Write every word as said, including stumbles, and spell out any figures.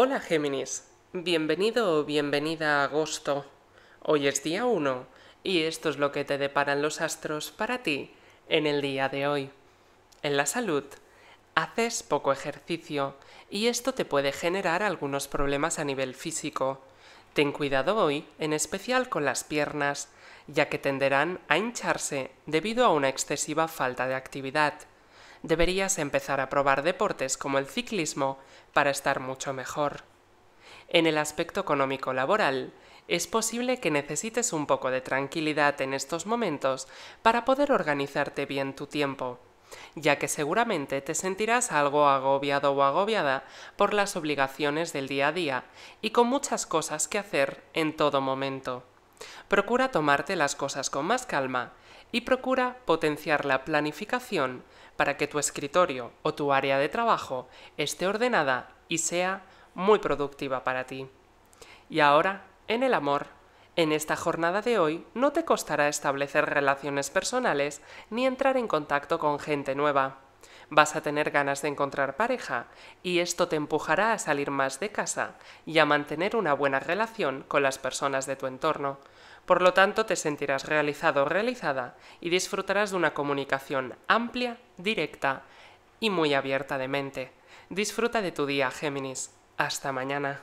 Hola Géminis, bienvenido o bienvenida a agosto. Hoy es día uno y esto es lo que te deparan los astros para ti en el día de hoy. En la salud, haces poco ejercicio y esto te puede generar algunos problemas a nivel físico. Ten cuidado hoy, en especial con las piernas, ya que tenderán a hincharse debido a una excesiva falta de actividad. Deberías empezar a probar deportes como el ciclismo para estar mucho mejor. En el aspecto económico laboral, es posible que necesites un poco de tranquilidad en estos momentos para poder organizarte bien tu tiempo, ya que seguramente te sentirás algo agobiado o agobiada por las obligaciones del día a día y con muchas cosas que hacer en todo momento. Procura tomarte las cosas con más calma y procura potenciar la planificación para que tu escritorio o tu área de trabajo esté ordenada y sea muy productiva para ti. Y ahora, en el amor, en esta jornada de hoy no te costará establecer relaciones personales ni entrar en contacto con gente nueva. Vas a tener ganas de encontrar pareja y esto te empujará a salir más de casa y a mantener una buena relación con las personas de tu entorno. Por lo tanto, te sentirás realizado o realizada y disfrutarás de una comunicación amplia, directa y muy abierta de mente. Disfruta de tu día, Géminis. Hasta mañana.